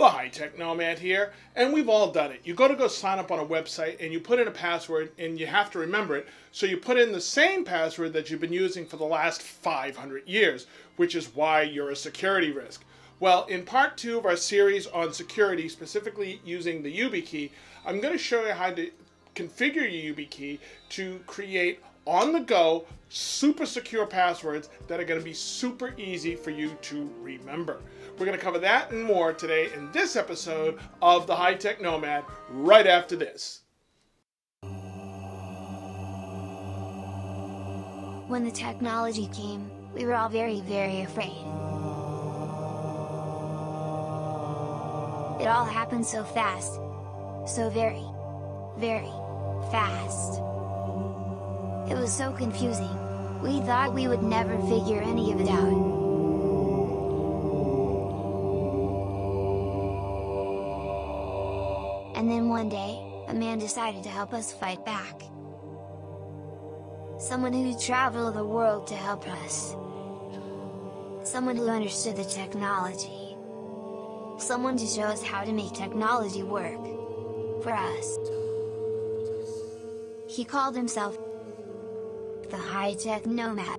The High-Tech Nomad here, and we've all done it. You go sign up on a website and you put in a password and you have to remember it, so you put in the same password that you've been using for the last 500 years, which is why you're a security risk. Well, in part 2 of our series on security, specifically using the YubiKey, I'm going to show you how to configure your YubiKey to create on-the-go, super secure passwords that are going to be super easy for you to remember. We're going to cover that and more today in this episode of The High-Tech Nomad, right after this. When the technology came, we were all very, very afraid. It all happened so fast. So very, very fast. It was so confusing. We thought we would never figure any of it out. And then one day, a man decided to help us fight back. Someone who traveled the world to help us. Someone who understood the technology. Someone to show us how to make technology work. For us. He called himself the High-Tech Nomad.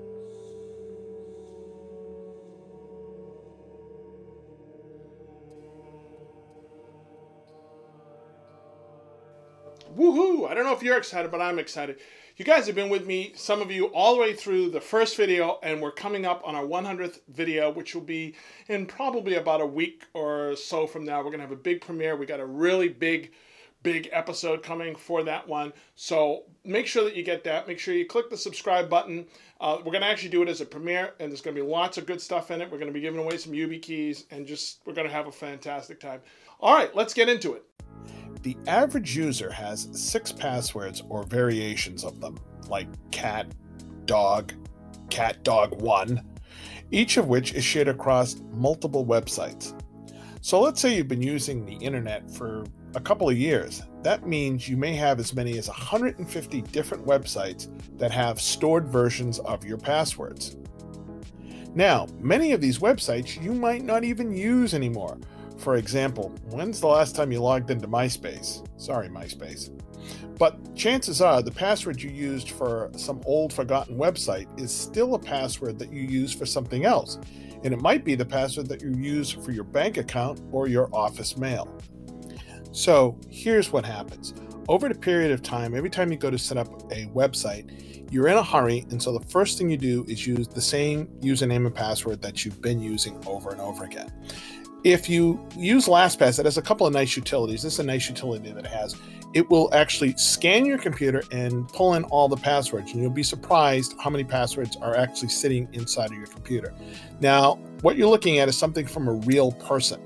Woohoo! I don't know if you're excited, but I'm excited. You guys have been with me, some of you, all the way through the first video, and we're coming up on our 100th video, which will be in probably about a week or so from now. We're going to have a big premiere. We got a really big episode coming for that one. So make sure that you get that. Make sure you click the subscribe button. We're going to actually do it as a premiere, and there's going to be lots of good stuff in it. We're going to be giving away some YubiKeys, and we're going to have a fantastic time. All right, let's get into it. The average user has 6 passwords or variations of them, like cat, dog, one, each of which is shared across multiple websites. So let's say you've been using the internet for a couple of years. That means you may have as many as 150 different websites that have stored versions of your passwords. Now, many of these websites you might not even use anymore. For example, when's the last time you logged into MySpace? Sorry, MySpace. But chances are the password you used for some old forgotten website is still a password that you use for something else. And it might be the password that you use for your bank account or your office mail. So here's what happens. Over a period of time, every time you go to set up a website, you're in a hurry, and so the first thing you do is use the same username and password that you've been using over and over again. If you use LastPass, it has a couple of nice utilities. This is a nice utility that it has. It will actually scan your computer and pull in all the passwords, and you'll be surprised how many passwords are actually sitting inside of your computer. Now, what you're looking at is something from a real person.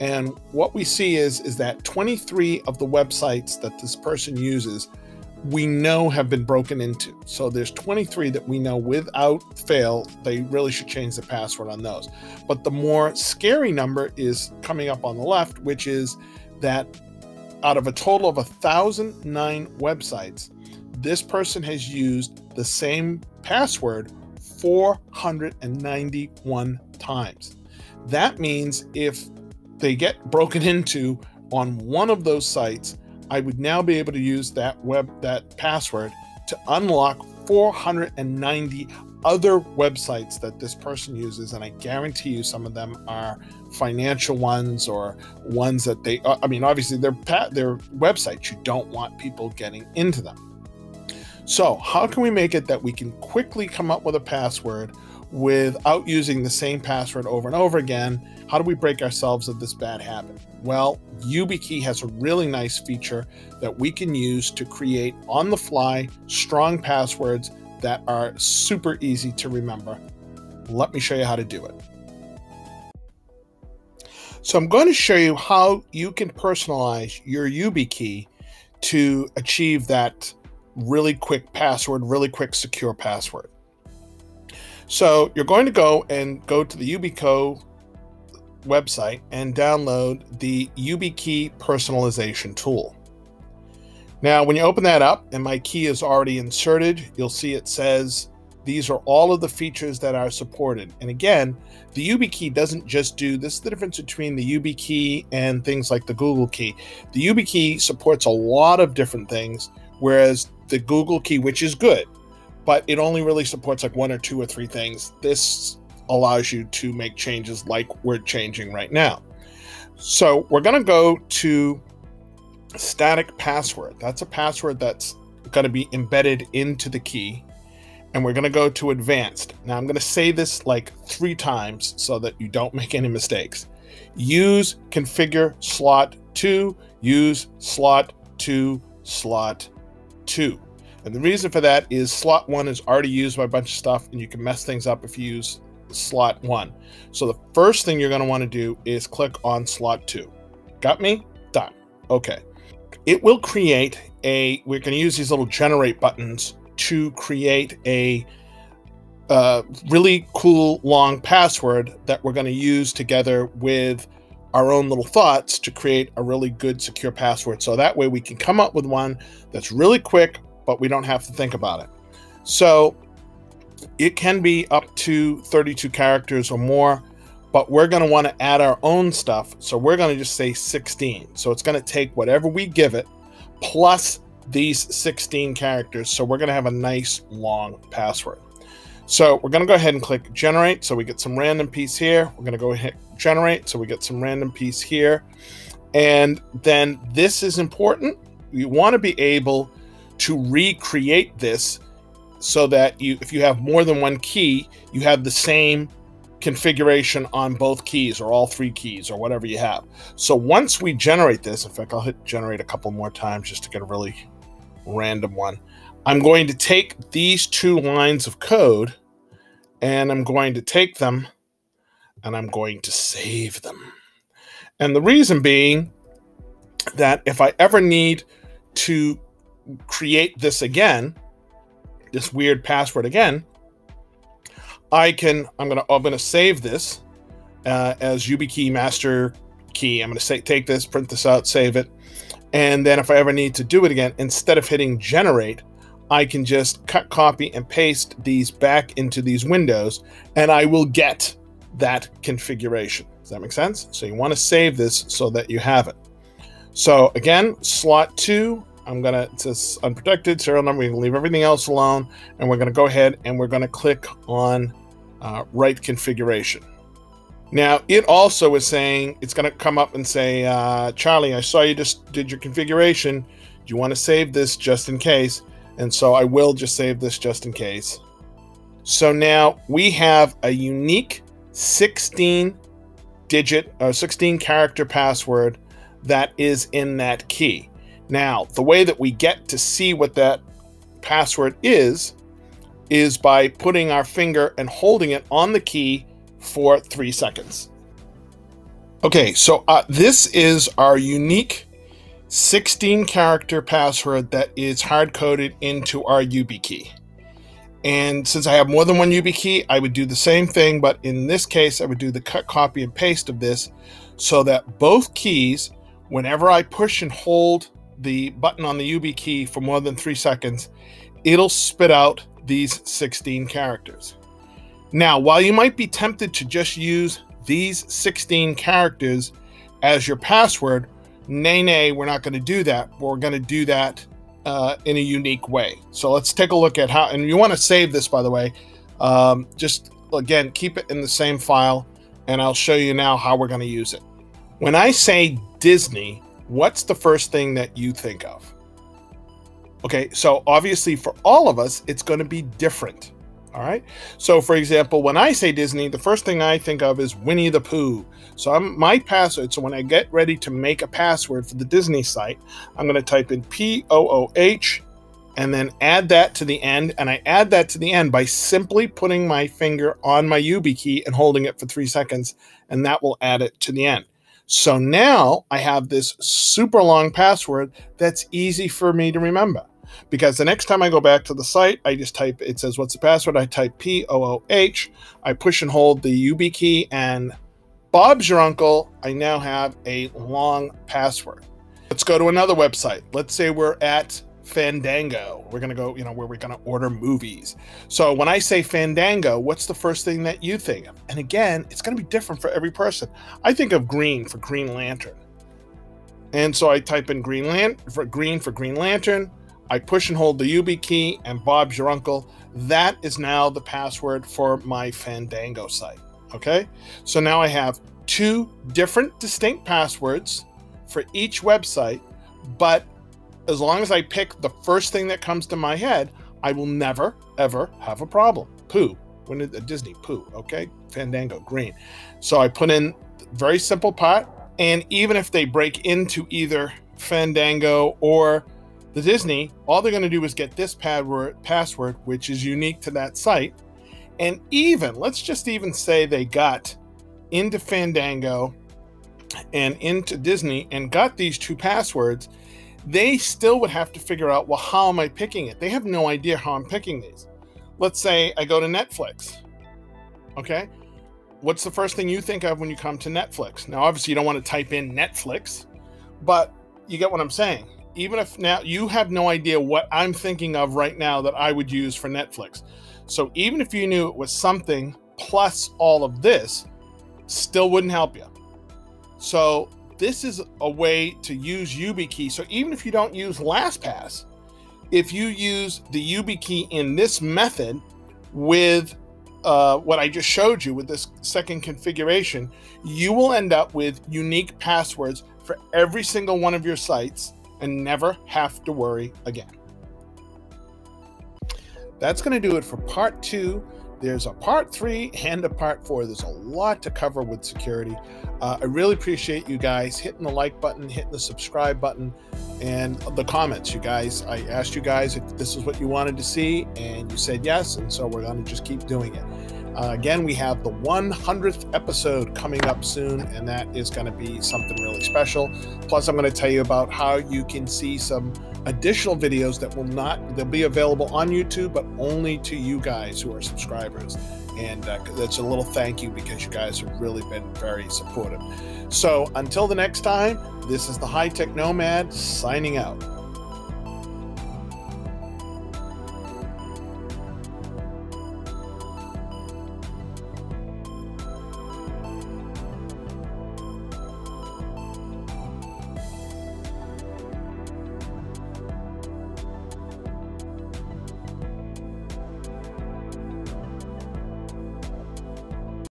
And what we see is that 23 of the websites that this person uses, we know have been broken into. So there's 23 that we know without fail, they really should change the password on those. But the more scary number is coming up on the left, which is that out of a total of 1,009 websites, this person has used the same password 491 times. That means if they get broken into on one of those sites, I would now be able to use that password to unlock 490 other websites that this person uses, and I guarantee you some of them are financial ones or ones that they, I mean, obviously they're websites. You don't want people getting into them. So how can we make it that we can quickly come up with a password without using the same password over and over again? How do we break ourselves of this bad habit? Well, YubiKey has a really nice feature that we can use to create on the fly strong passwords that are super easy to remember. Let me show you how to do it. So I'm going to show you how you can personalize your YubiKey to achieve that really quick password, really quick secure password. So you're going to go to the Yubico website and download the YubiKey personalization tool. Now, when you open that up and my key is already inserted, you'll see it says These are all of the features that are supported. And again, the YubiKey doesn't just do this. Is the difference between the YubiKey and things like the Google Key. The YubiKey supports a lot of different things, whereas the Google Key, which is good, but it only really supports like one or two or three things. This allows you to make changes like we're changing right now. So we're going to go to static password. That's a password that's going to be embedded into the key. And we're going to go to advanced. Now I'm going to say this like 3 times so that you don't make any mistakes. Use configure slot 2, use slot 2, slot 2. And the reason for that is slot 1 is already used by a bunch of stuff, and you can mess things up if you use slot 1. So the first thing you're going to want to do is click on slot 2. Got me? Done. Okay. It will create a, we're going to use these little generate buttons to create a really cool long password that we're going to use together with our own little thoughts to create a really good secure password. So that way we can come up with one that's really quick, but we don't have to think about it. So it can be up to 32 characters or more, but we're going to want to add our own stuff. So we're going to just say 16. So it's going to take whatever we give it plus these 16 characters. So we're going to have a nice long password. So we're going to go ahead and click generate. So we get some random piece here. We're going to go ahead and generate. So we get some random piece here. And then this is important. You want to be able to recreate this so that you, if you have more than one key, you have the same configuration on both keys or all 3 keys or whatever you have. So once we generate this, in fact, I'll hit generate a couple more times just to get a really random one. I'm going to take these 2 lines of code and I'm going to take them and I'm going to save them. And the reason being that if I ever need to create this again, this weird password again, I'm going to save this as YubiKey master key. I'm going to say, take this, print this out, save it. And then if I ever need to do it again, instead of hitting generate, I can just cut, copy and paste these back into these windows and I will get that configuration. Does that make sense? So you want to save this so that you have it. So again, slot 2, I'm going to, it says unprotected, serial number, we can leave everything else alone. And we're going to go ahead and we're going to click on write configuration. Now it also is saying, it's going to come up and say, Charlie, I saw you just did your configuration. Do you want to save this just in case? And so I will just save this just in case. So now we have a unique 16-digit or 16-character password that is in that key. Now, the way that we get to see what that password is by putting our finger and holding it on the key for 3 seconds. Okay, so this is our unique 16-character password that is hard-coded into our YubiKey. And since I have more than one YubiKey, I would do the same thing, but in this case, I would do the cut, copy, and paste of this so that both keys, whenever I push and hold the button on the YubiKey for more than 3 seconds, it'll spit out these 16 characters. Now, while you might be tempted to just use these 16 characters as your password, nay, we're not going to do that. We're going to do that in a unique way. So let's take a look at how, and you want to save this, by the way, just again, keep it in the same file, and I'll show you now how we're going to use it. When I say Disney, what's the first thing that you think of? Okay, so obviously for all of us, it's going to be different. All right. So for example, when I say Disney, the first thing I think of is Winnie the Pooh. So my password, so when I get ready to make a password for the Disney site, I'm going to type in P-O-O-H and then add that to the end. And I add that to the end by simply putting my finger on my YubiKey and holding it for 3 seconds, and that will add it to the end. So now I have this super long password that's easy for me to remember, because the next time I go back to the site, I just type, it says, what's the password? I type P-O-O-H, I push and hold the YubiKey, and Bob's your uncle, I now have a long password. Let's go to another website. Let's say we're at Fandango. We're going to go, you know, where we're going to order movies. So when I say Fandango, what's the first thing that you think of? And again, it's going to be different for every person. I think of green for Green Lantern. And so I type in green for Green Lantern. I push and hold the YubiKey, and Bob's your uncle. That is now the password for my Fandango site. Okay. So now I have two different distinct passwords for each website, but as long as I pick the first thing that comes to my head, I will never, ever have a problem. Pooh. When did Disney? Pooh. Okay. Fandango, green. So I put in very simple part. And even if they break into either Fandango or the Disney, all they're going to do is get this password, which is unique to that site. And even, let's just even say they got into Fandango and into Disney and got these two passwords, they still would have to figure out, well, how am I picking it? They have no idea how I'm picking these. Let's say I go to Netflix. Okay. What's the first thing you think of when you come to Netflix? Now, obviously you don't want to type in Netflix, but you get what I'm saying. Even if now you have no idea what I'm thinking of right now that I would use for Netflix. So even if you knew it was something plus all of this, still wouldn't help you. So this is a way to use YubiKey. So even if you don't use LastPass, if you use the YubiKey in this method with what I just showed you with this second configuration, you will end up with unique passwords for every single one of your sites and never have to worry again. That's going to do it for part two. There's a part three and a part four. There's a lot to cover with security. I really appreciate you guys hitting the like button, hitting the subscribe button, and the comments, you guys. I asked you guys if this is what you wanted to see, and you said yes, and so we're going to just keep doing it. Again, we have the 100th episode coming up soon, and that is going to be something really special. Plus, I'm going to tell you about how you can see some additional videos that they'll be available on YouTube, but only to you guys who are subscribers. And that's a little thank you, because you guys have really been very supportive. So until the next time, this is the High Tech Nomad signing out.